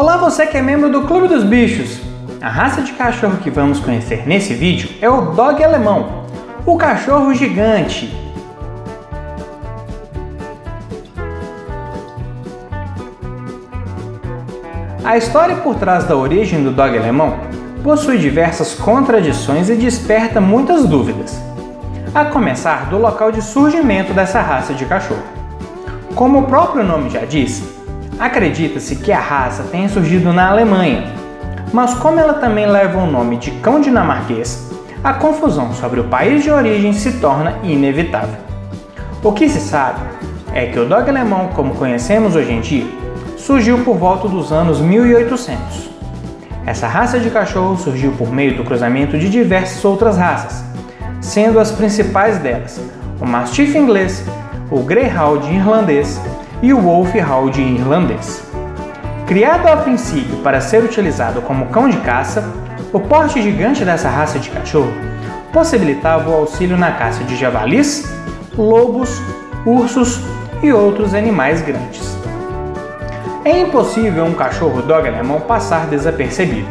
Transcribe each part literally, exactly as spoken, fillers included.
Olá, você que é membro do Clube dos Bichos! A raça de cachorro que vamos conhecer nesse vídeo é o Dogue Alemão, o cachorro gigante. A história por trás da origem do Dogue Alemão possui diversas contradições e desperta muitas dúvidas, a começar do local de surgimento dessa raça de cachorro. Como o próprio nome já diz, acredita-se que a raça tenha surgido na Alemanha, mas como ela também leva o nome de cão dinamarquês, a confusão sobre o país de origem se torna inevitável. O que se sabe é que o Dogue Alemão, como conhecemos hoje em dia, surgiu por volta dos anos mil e oitocentos. Essa raça de cachorro surgiu por meio do cruzamento de diversas outras raças, sendo as principais delas o mastife inglês, o greyhound irlandês e o wolfhound irlandês. Criado a princípio para ser utilizado como cão de caça, o porte gigante dessa raça de cachorro possibilitava o auxílio na caça de javalis, lobos, ursos e outros animais grandes. É impossível um cachorro Dogue Alemão passar desapercebido.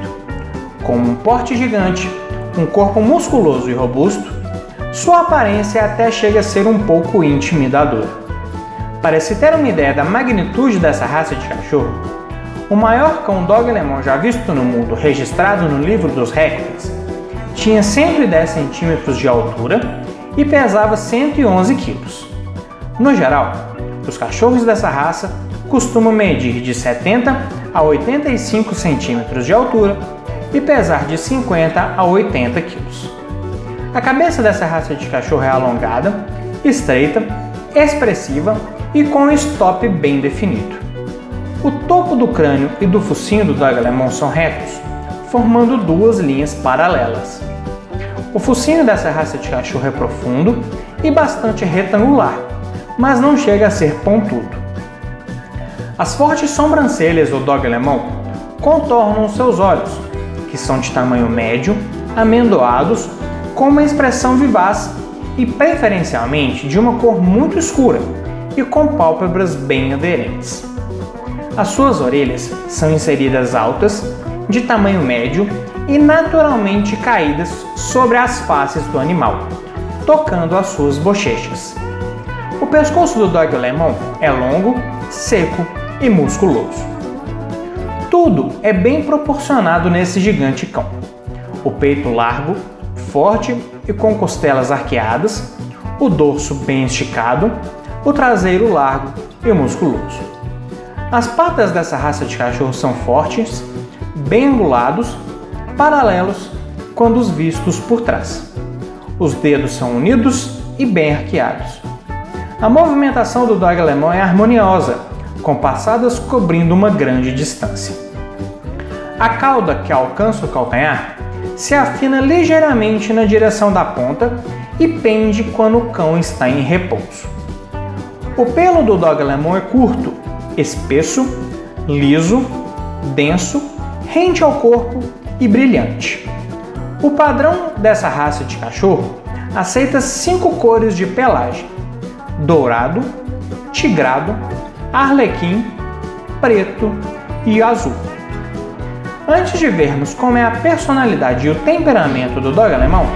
Com um porte gigante, um corpo musculoso e robusto, sua aparência até chega a ser um pouco intimidadora. Para se ter uma ideia da magnitude dessa raça de cachorro, o maior cão Dogue Alemão já visto no mundo, registrado no livro dos recordes, tinha cento e dez centímetros de altura e pesava cento e onze quilos. No geral, os cachorros dessa raça costuma medir de setenta a oitenta e cinco centímetros de altura e pesar de cinquenta a oitenta quilos. A cabeça dessa raça de cachorro é alongada, estreita, expressiva e com um stop bem definido. O topo do crânio e do focinho do Dogue Alemão são retos, formando duas linhas paralelas. O focinho dessa raça de cachorro é profundo e bastante retangular, mas não chega a ser pontudo. As fortes sobrancelhas do Dogue Alemão contornam seus olhos, que são de tamanho médio, amendoados, com uma expressão vivaz e preferencialmente de uma cor muito escura e com pálpebras bem aderentes. As suas orelhas são inseridas altas, de tamanho médio e naturalmente caídas sobre as faces do animal, tocando as suas bochechas. O pescoço do Dogue Alemão é longo, seco e musculoso. Tudo é bem proporcionado nesse gigante cão. O peito largo, forte e com costelas arqueadas, o dorso bem esticado, o traseiro largo e musculoso. As patas dessa raça de cachorro são fortes, bem angulados, paralelos quando os vistos por trás. Os dedos são unidos e bem arqueados. A movimentação do Dogue Alemão é harmoniosa, com passadas cobrindo uma grande distância. A cauda, que alcança o calcanhar, se afina ligeiramente na direção da ponta e pende quando o cão está em repouso. O pelo do Dogue Alemão é curto, espesso, liso, denso, rente ao corpo e brilhante. O padrão dessa raça de cachorro aceita cinco cores de pelagem: dourado, tigrado, arlequim, preto e azul. Antes de vermos como é a personalidade e o temperamento do Dogue Alemão,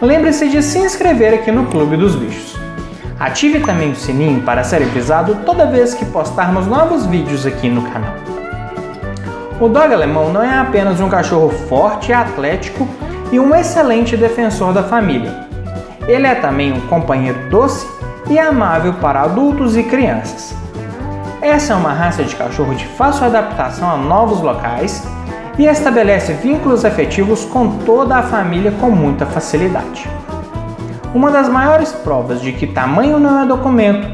lembre-se de se inscrever aqui no Clube dos Bichos. Ative também o sininho para ser avisado toda vez que postarmos novos vídeos aqui no canal. O Dogue Alemão não é apenas um cachorro forte, atlético e um excelente defensor da família. Ele é também um companheiro doce e amável para adultos e crianças. Essa é uma raça de cachorro de fácil adaptação a novos locais e estabelece vínculos afetivos com toda a família com muita facilidade. Uma das maiores provas de que tamanho não é documento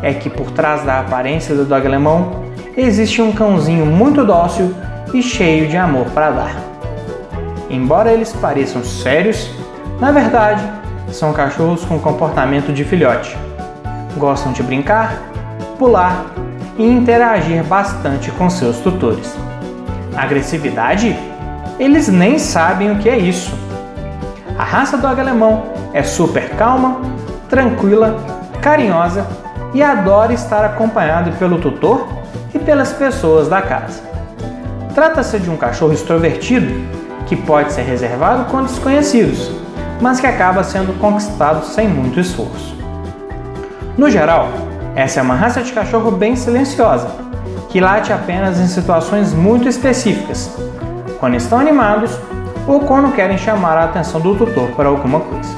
é que por trás da aparência do Dogue Alemão existe um cãozinho muito dócil e cheio de amor para dar. Embora eles pareçam sérios, na verdade são cachorros com comportamento de filhote. Gostam de brincar, pular e interagir bastante com seus tutores. Agressividade? Eles nem sabem o que é isso. A raça Dogue Alemão é super calma, tranquila, carinhosa e adora estar acompanhado pelo tutor e pelas pessoas da casa. Trata-se de um cachorro extrovertido, que pode ser reservado com desconhecidos, mas que acaba sendo conquistado sem muito esforço. No geral, essa é uma raça de cachorro bem silenciosa, que late apenas em situações muito específicas, quando estão animados ou quando querem chamar a atenção do tutor para alguma coisa.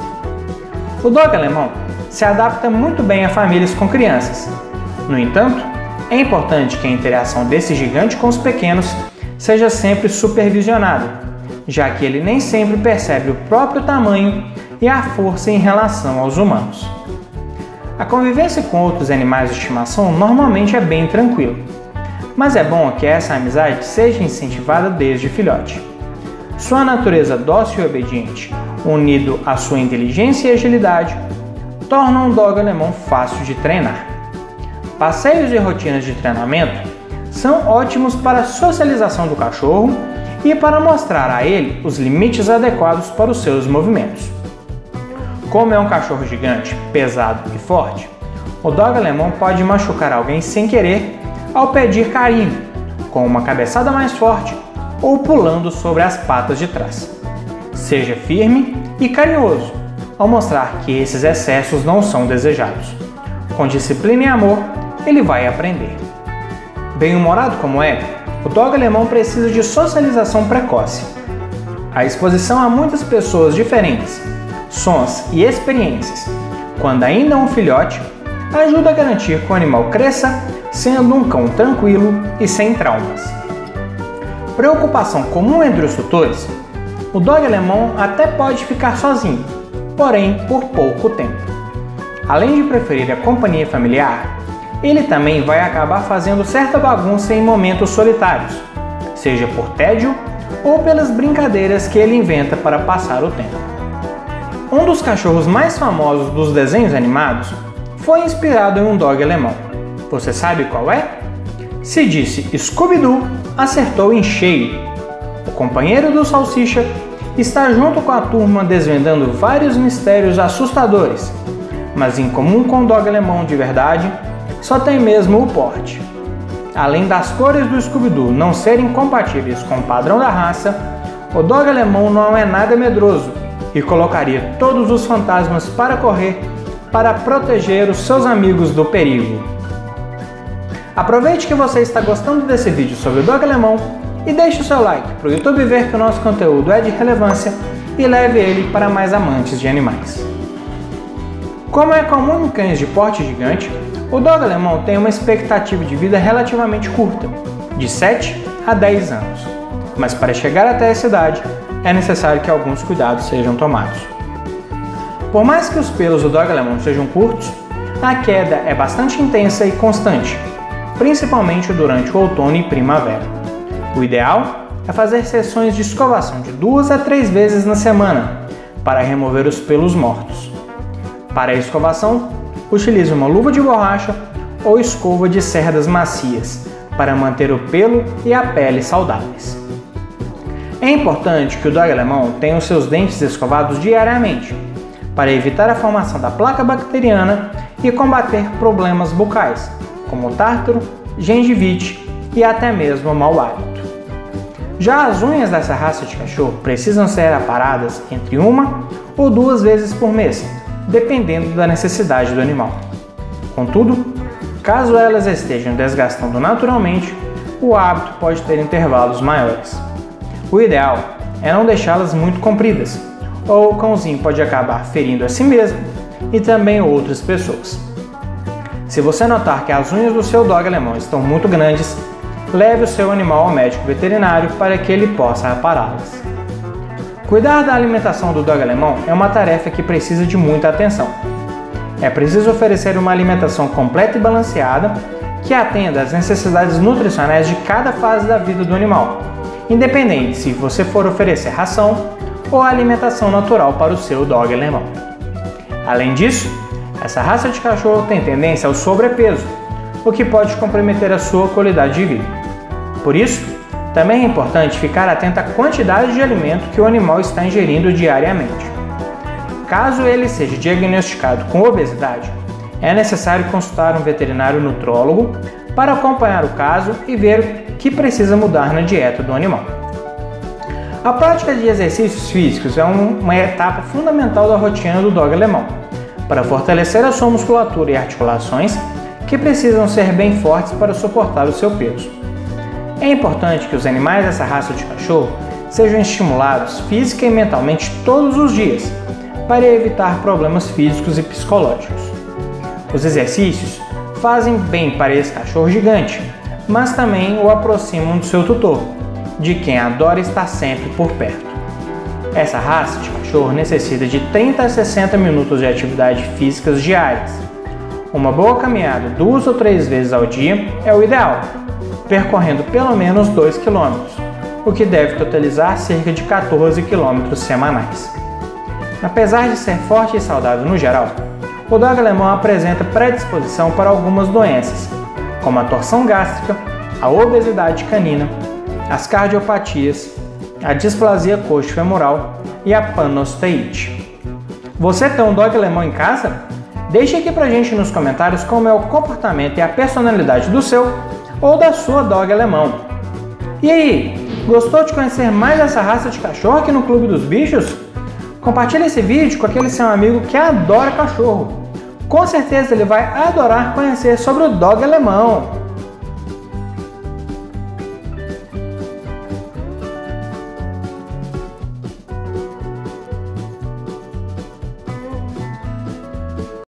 O Dogue Alemão se adapta muito bem a famílias com crianças. No entanto, é importante que a interação desse gigante com os pequenos seja sempre supervisionada, já que ele nem sempre percebe o próprio tamanho e a força em relação aos humanos. A convivência com outros animais de estimação normalmente é bem tranquila, mas é bom que essa amizade seja incentivada desde filhote. Sua natureza dócil e obediente, unido à sua inteligência e agilidade, torna um Dogue Alemão fácil de treinar. Passeios e rotinas de treinamento são ótimos para a socialização do cachorro e para mostrar a ele os limites adequados para os seus movimentos. Como é um cachorro gigante, pesado e forte, o Dogue Alemão pode machucar alguém sem querer ao pedir carinho, com uma cabeçada mais forte ou pulando sobre as patas de trás. Seja firme e carinhoso ao mostrar que esses excessos não são desejados. Com disciplina e amor, ele vai aprender. Bem-humorado como é, o Dogue Alemão precisa de socialização precoce. A exposição a muitas pessoas diferentes, sons e experiências, quando ainda um filhote, ajuda a garantir que o animal cresça sendo um cão tranquilo e sem traumas. Preocupação comum entre os tutores, o Dogue Alemão até pode ficar sozinho, porém por pouco tempo. Além de preferir a companhia familiar, ele também vai acabar fazendo certa bagunça em momentos solitários, seja por tédio ou pelas brincadeiras que ele inventa para passar o tempo. Um dos cachorros mais famosos dos desenhos animados foi inspirado em um Dogue Alemão. Você sabe qual é? Se disse Scooby-Doo, acertou em cheio. O companheiro do Salsicha está junto com a turma desvendando vários mistérios assustadores, mas em comum com o Dogue Alemão de verdade, só tem mesmo o porte. Além das cores do Scooby-Doo não serem compatíveis com o padrão da raça, o Dogue Alemão não é nada medroso e colocaria todos os fantasmas para correr para proteger os seus amigos do perigo. Aproveite que você está gostando desse vídeo sobre o Dogue Alemão e deixe o seu like para o YouTube ver que o nosso conteúdo é de relevância e leve ele para mais amantes de animais. Como é comum em cães de porte gigante, o Dogue Alemão tem uma expectativa de vida relativamente curta, de sete a dez anos, mas para chegar até essa idade é necessário que alguns cuidados sejam tomados. Por mais que os pelos do Dogue Alemão sejam curtos, a queda é bastante intensa e constante, principalmente durante o outono e primavera. O ideal é fazer sessões de escovação de duas a três vezes na semana para remover os pelos mortos. Para a escovação, utilize uma luva de borracha ou escova de cerdas macias para manter o pelo e a pele saudáveis. É importante que o Dogue Alemão tenha os seus dentes escovados diariamente para evitar a formação da placa bacteriana e combater problemas bucais, como tártaro, gengivite e até mesmo mau hálito. Já as unhas dessa raça de cachorro precisam ser aparadas entre uma ou duas vezes por mês, dependendo da necessidade do animal. Contudo, caso elas estejam desgastando naturalmente, o hábito pode ter intervalos maiores. O ideal é não deixá-las muito compridas, ou o cãozinho pode acabar ferindo a si mesmo e também outras pessoas. Se você notar que as unhas do seu Dogue Alemão estão muito grandes, leve o seu animal ao médico veterinário para que ele possa apará-las. Cuidar da alimentação do Dogue Alemão é uma tarefa que precisa de muita atenção. É preciso oferecer uma alimentação completa e balanceada que atenda às necessidades nutricionais de cada fase da vida do animal, independente se você for oferecer ração ou alimentação natural para o seu Dogue Alemão. Além disso, essa raça de cachorro tem tendência ao sobrepeso, o que pode comprometer a sua qualidade de vida. Por isso, também é importante ficar atento à quantidade de alimento que o animal está ingerindo diariamente. Caso ele seja diagnosticado com obesidade, é necessário consultar um veterinário nutrólogo para acompanhar o caso e ver que precisa mudar na dieta do animal. A prática de exercícios físicos é uma etapa fundamental da rotina do dogue alemão, para fortalecer a sua musculatura e articulações, que precisam ser bem fortes para suportar o seu peso. É importante que os animais dessa raça de cachorro sejam estimulados física e mentalmente todos os dias, para evitar problemas físicos e psicológicos. Os exercícios fazem bem para esse cachorro gigante, mas também o aproximam do seu tutor, de quem adora estar sempre por perto. Essa raça de cachorro necessita de trinta a sessenta minutos de atividade física diárias. Uma boa caminhada duas ou três vezes ao dia é o ideal, percorrendo pelo menos dois quilômetros, o que deve totalizar cerca de quatorze quilômetros semanais. Apesar de ser forte e saudável no geral, o dogue alemão apresenta predisposição para algumas doenças, como a torção gástrica, a obesidade canina, as cardiopatias, a displasia coxo femoral e a panosteite. Você tem um dogue alemão em casa? Deixe aqui pra gente nos comentários como é o comportamento e a personalidade do seu ou da sua dogue alemão. E aí, gostou de conhecer mais essa raça de cachorro aqui no Clube dos Bichos? Compartilhe esse vídeo com aquele seu amigo que adora cachorro. Com certeza ele vai adorar conhecer sobre o dogue alemão.